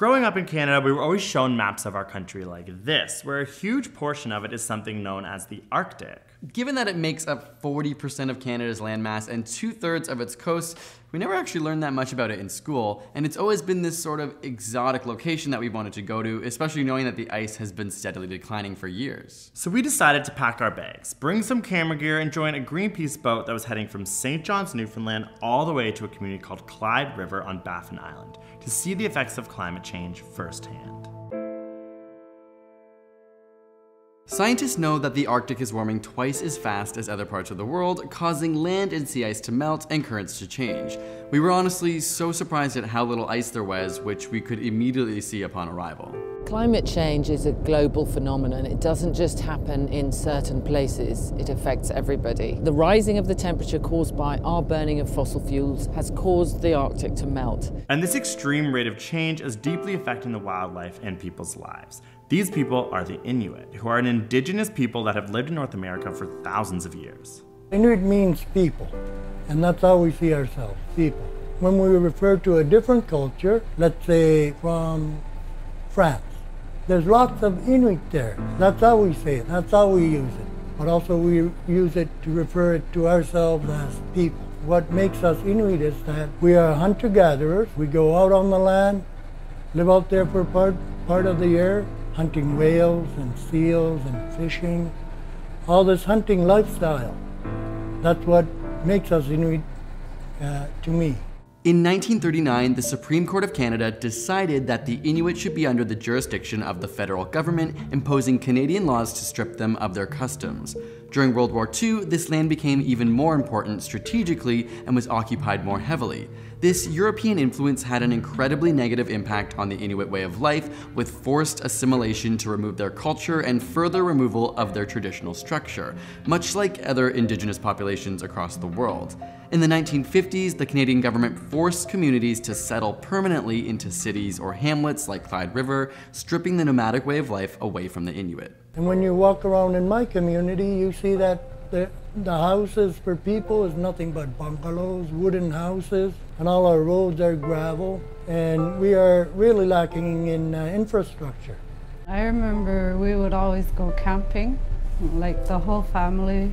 Growing up in Canada, we were always shown maps of our country like this, where a huge portion of it is something known as the Arctic. Given that it makes up 40% of Canada's landmass and 2/3 of its coast, we never actually learned that much about it in school, and it's always been this sort of exotic location that we wanted to go to, especially knowing that the ice has been steadily declining for years. So we decided to pack our bags, bring some camera gear, and join a Greenpeace boat that was heading from St. John's, Newfoundland, all the way to a community called Clyde River on Baffin Island to see the effects of climate change firsthand. Scientists know that the Arctic is warming twice as fast as other parts of the world, causing land and sea ice to melt and currents to change. We were honestly so surprised at how little ice there was, which we could immediately see upon arrival. Climate change is a global phenomenon. It doesn't just happen in certain places. It affects everybody. The rising of the temperature caused by our burning of fossil fuels has caused the Arctic to melt. And this extreme rate of change is deeply affecting the wildlife and people's lives. These people are the Inuit, who are an indigenous people that have lived in North America for thousands of years. Inuit means people, and that's how we see ourselves, people. When we refer to a different culture, let's say from France, there's lots of Inuit there. That's how we say it, that's how we use it. But also we use it to refer it to ourselves as people. What makes us Inuit is that we are hunter-gatherers. We go out on the land, live out there for part of the year, hunting whales and seals and fishing, all this hunting lifestyle. That's what makes us Inuit to me. In 1939, the Supreme Court of Canada decided that the Inuit should be under the jurisdiction of the federal government, imposing Canadian laws to strip them of their customs. During World War II, this land became even more important strategically and was occupied more heavily. This European influence had an incredibly negative impact on the Inuit way of life, with forced assimilation to remove their culture and further removal of their traditional structure, much like other indigenous populations across the world. In the 1950s, the Canadian government forced communities to settle permanently into cities or hamlets like Clyde River, stripping the nomadic way of life away from the Inuit. And when you walk around in my community, you see that the houses for people is nothing but bungalows, wooden houses, and all our roads are gravel, and we are really lacking in infrastructure. I remember we would always go camping, like the whole family.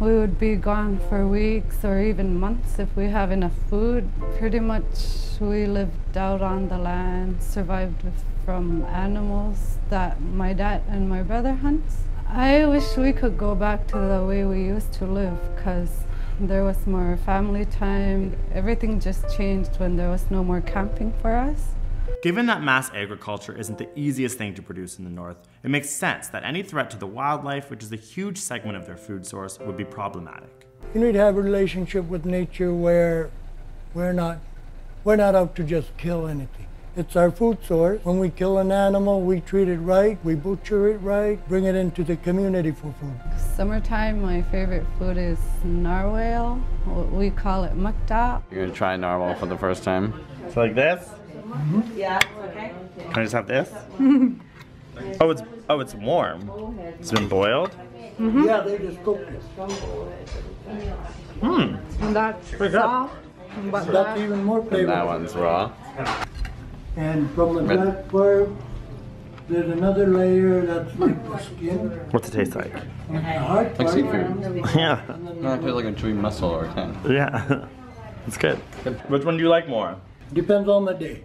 We would be gone for weeks or even months if we have enough food. Pretty much we lived out on the land, survived from animals that my dad and my brother hunts. I wish we could go back to the way we used to live, because there was more family time. Everything just changed when there was no more camping for us. Given that mass agriculture isn't the easiest thing to produce in the north, it makes sense that any threat to the wildlife, which is a huge segment of their food source, would be problematic. You need to have a relationship with nature where we're not out to just kill anything. It's our food source. When we kill an animal, we treat it right, we butcher it right, bring it into the community for food. Summertime, my favorite food is narwhal. We call it mukta. You're gonna try narwhal for the first time? It's like this? Mm-hmm. Yeah, okay. Can I just have this? oh, it's warm. It's been boiled? Mm-hmm. Yeah, they just cooked it. And that's pretty raw. But that's even more flavorful. That one's raw. And from the back part, there's another layer that's like the skin. What's it taste like? Like seafood. Yeah. No, it tastes like a chewy mussel or a kind. Yeah. It's good. Which one do you like more? Depends on the day.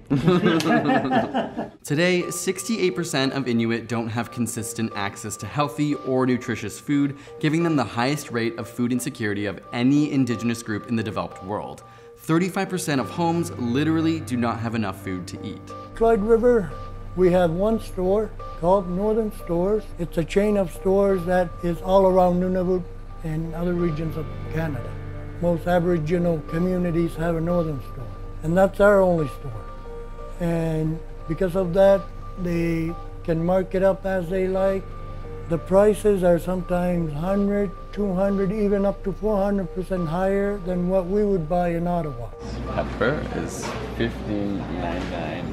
Today, 68% of Inuit don't have consistent access to healthy or nutritious food, giving them the highest rate of food insecurity of any indigenous group in the developed world. 35% of homes literally do not have enough food to eat. Clyde River, we have one store called Northern Stores. It's a chain of stores that is all around Nunavut and other regions of Canada. Most Aboriginal communities have a Northern Store. And that's our only store. And because of that, they can mark it up as they like. The prices are sometimes 100, 200, even up to 400% higher than what we would buy in Ottawa. Pepper is $15.99.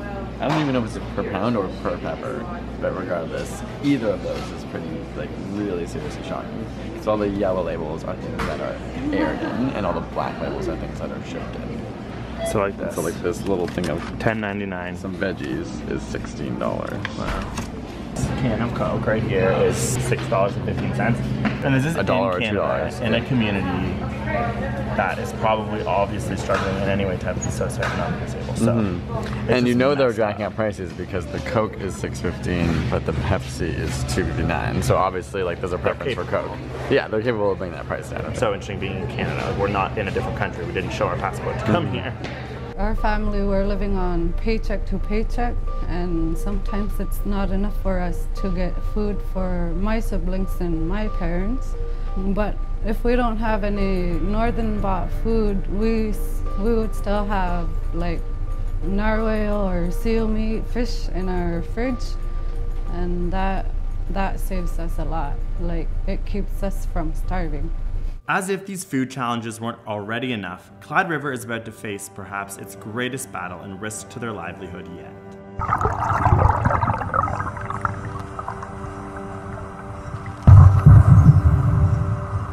I don't even know if it's per pound or per pepper, but regardless, either of those is pretty, like, really seriously shocking. Because all the yellow labels are things that are aired in, and all the black labels are things that are shipped in. So like this. So like this little thing of $10.99. Some veggies is $16. Wow. This can of Coke right here is $6.15, and this is $1 or $2 in a community that is probably obviously struggling in any way type of socioeconomic disable. So, and you know they're jacking up prices because the Coke is $6.15, but the Pepsi is $2.59. So obviously, like, there's a preference for Coke. Yeah, they're capable of bringing that price down. So interesting being in Canada. We're not in a different country. We didn't show our passport to come here. Our family were living on paycheck to paycheck, and sometimes it's not enough for us to get food for my siblings and my parents. But if we don't have any northern bought food, we would still have like narwhal or seal meat, fish in our fridge, and that saves us a lot. Like, it keeps us from starving. As if these food challenges weren't already enough, Clyde River is about to face perhaps its greatest battle and risk to their livelihood yet.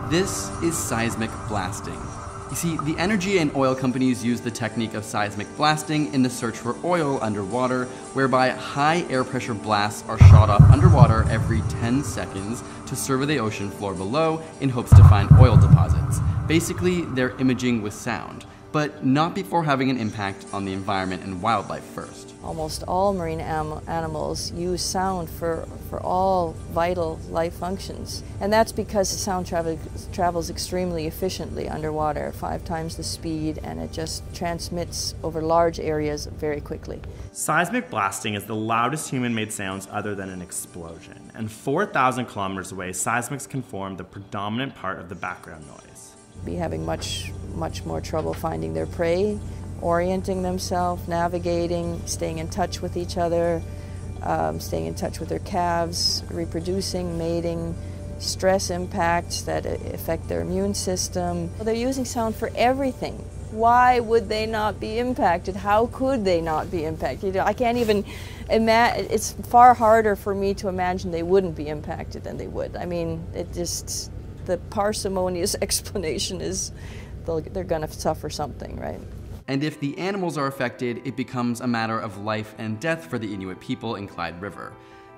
This is seismic blasting. You see, the energy and oil companies use the technique of seismic blasting in the search for oil underwater, whereby high air pressure blasts are shot up underwater every 10 seconds to survey the ocean floor below in hopes to find oil deposits. Basically, they're imaging with sound, but not before having an impact on the environment and wildlife first. Almost all marine animals use sound for all vital life functions. And that's because the sound travels extremely efficiently underwater, 5 times the speed, and it just transmits over large areas very quickly. Seismic blasting is the loudest human-made sounds other than an explosion. And 4,000 kilometers away, seismics can form the predominant part of the background noise. Be having much more trouble finding their prey, orienting themselves, navigating, staying in touch with each other, staying in touch with their calves, reproducing, mating, stress impacts that affect their immune system. Well, they're using sound for everything. Why would they not be impacted? How could they not be impacted? You know, I can't even imagine. It's far harder for me to imagine they wouldn't be impacted than they would. I mean, it just... the parsimonious explanation is they're gonna suffer something, right? And if the animals are affected, it becomes a matter of life and death for the Inuit people in Clyde River.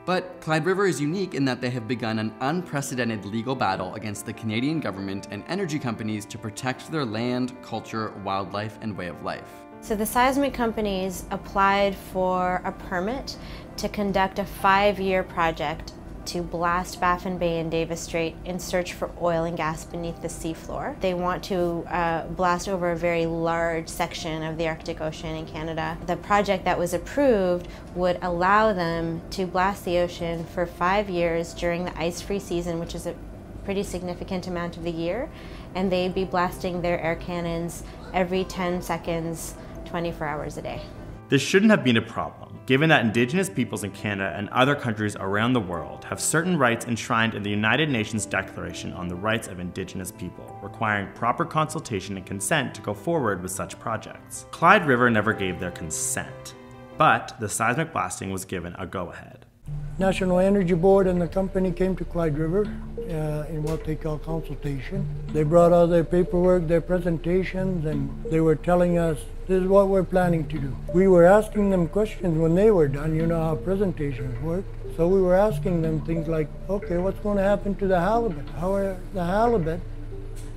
But Clyde River is unique in that they have begun an unprecedented legal battle against the Canadian government and energy companies to protect their land, culture, wildlife, and way of life. So the seismic companies applied for a permit to conduct a 5-year project to blast Baffin Bay and Davis Strait in search for oil and gas beneath the seafloor. They want to blast over a very large section of the Arctic Ocean in Canada. The project that was approved would allow them to blast the ocean for 5 years during the ice-free season, which is a pretty significant amount of the year, and they'd be blasting their air cannons every 10 seconds, 24 hours a day. This shouldn't have been a problem, given that Indigenous peoples in Canada and other countries around the world have certain rights enshrined in the United Nations Declaration on the Rights of Indigenous Peoples, requiring proper consultation and consent to go forward with such projects. Clyde River never gave their consent, but the seismic blasting was given a go-ahead. National Energy Board and the company came to Clyde River in what they call consultation. They brought all their paperwork, their presentations, and they were telling us, this is what we're planning to do. We were asking them questions when they were done. You know how presentations work. So we were asking them things like, okay, what's going to happen to the halibut? How are the halibut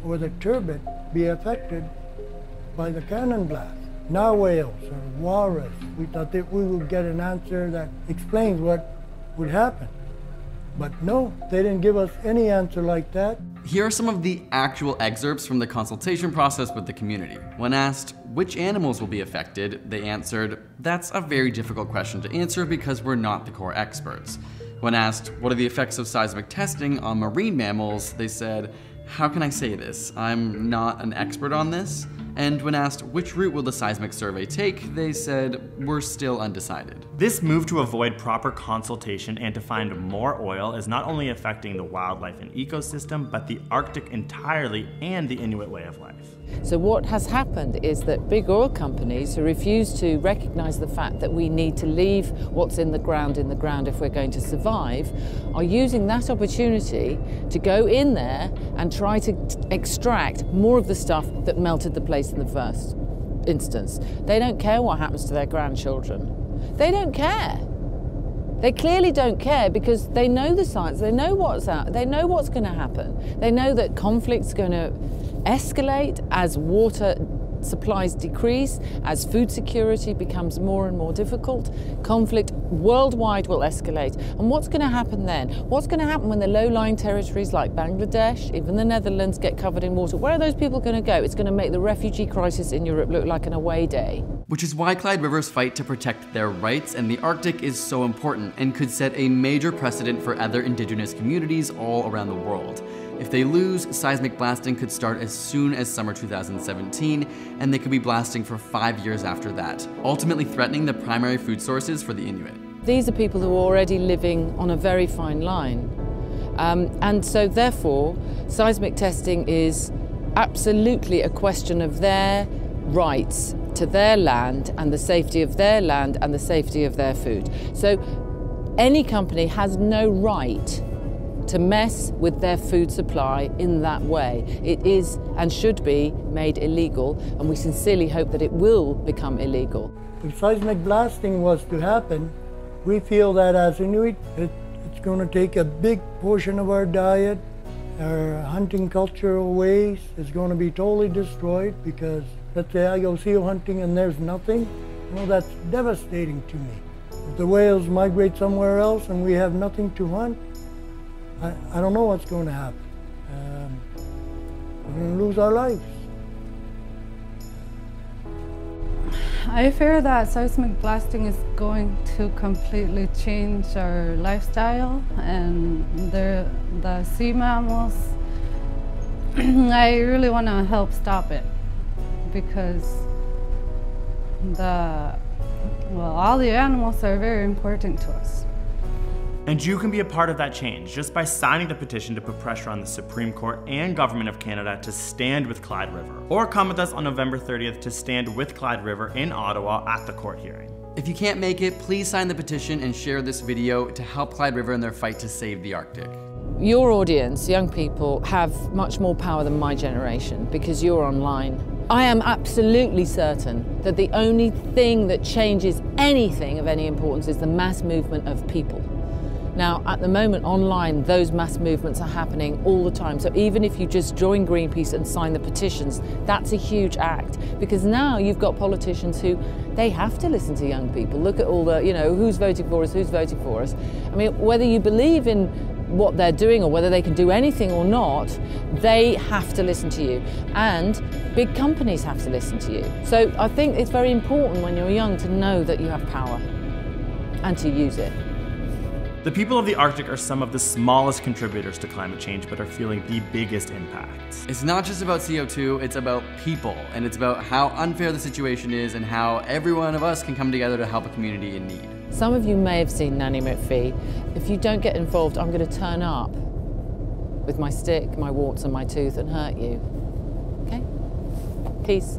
or the turbot be affected by the cannon blast? Narwhals or walrus. We thought that we would get an answer that explains what would happen. But no, they didn't give us any answer like that. Here are some of the actual excerpts from the consultation process with the community. When asked which animals will be affected, they answered, that's a very difficult question to answer because we're not the core experts. When asked, what are the effects of seismic testing on marine mammals, they said, how can I say this? I'm not an expert on this. And when asked which route will the seismic survey take, they said, we're still undecided. This move to avoid proper consultation and to find more oil is not only affecting the wildlife and ecosystem, but the Arctic entirely and the Inuit way of life. So what has happened is that big oil companies who refuse to recognize the fact that we need to leave what's in the ground if we're going to survive, are using that opportunity to go in there and try to extract more of the stuff that melted the place in the first instance, they don't care what happens to their grandchildren. They don't care. They clearly don't care because they know the science, they know what's out, they know what's going to happen. They know that conflict's going to escalate as water supplies decrease, as food security becomes more and more difficult. Conflict worldwide will escalate. And what's going to happen then? What's going to happen when the low-lying territories like Bangladesh, even the Netherlands, get covered in water? Where are those people going to go? It's going to make the refugee crisis in Europe look like an away day. Which is why Clyde River's fight to protect their rights and the Arctic is so important and could set a major precedent for other indigenous communities all around the world. If they lose, seismic blasting could start as soon as summer 2017, and they could be blasting for 5 years after that, ultimately threatening the primary food sources for the Inuit. These are people who are already living on a very fine line. And so therefore, seismic testing is absolutely a question of their rights to their land and the safety of their land and the safety of their food. So any company has no right to mess with their food supply in that way. It is and should be made illegal, and we sincerely hope that it will become illegal. If seismic blasting was to happen, we feel that as Inuit, it's going to take a big portion of our diet. Our hunting cultural ways is going to be totally destroyed because, let's say I go seal hunting and there's nothing. You know, that's devastating to me. If the whales migrate somewhere else and we have nothing to hunt, I don't know what's going to happen. We're going to lose our lives. I fear that seismic blasting is going to completely change our lifestyle and the sea mammals. I really want to help stop it because all the animals are very important to us. And you can be a part of that change just by signing the petition to put pressure on the Supreme Court and Government of Canada to stand with Clyde River. Or come with us on November 30th to stand with Clyde River in Ottawa at the court hearing. If you can't make it, please sign the petition and share this video to help Clyde River in their fight to save the Arctic. Your audience, young people, have much more power than my generation because you're online. I am absolutely certain that the only thing that changes anything of any importance is the mass movement of people. Now, at the moment online, those mass movements are happening all the time. So even if you just join Greenpeace and sign the petitions, that's a huge act. Because now you've got politicians who, they have to listen to young people. Look at all the, you know, who's voting for us, who's voting for us. I mean, whether you believe in what they're doing or whether they can do anything or not, they have to listen to you. And big companies have to listen to you. So I think it's very important when you're young to know that you have power and to use it. The people of the Arctic are some of the smallest contributors to climate change, but are feeling the biggest impact. It's not just about CO2, it's about people, and it's about how unfair the situation is and how every one of us can come together to help a community in need. Some of you may have seen Nanny McPhee. If you don't get involved, I'm going to turn up with my stick, my warts and my tooth and hurt you. Okay? Peace.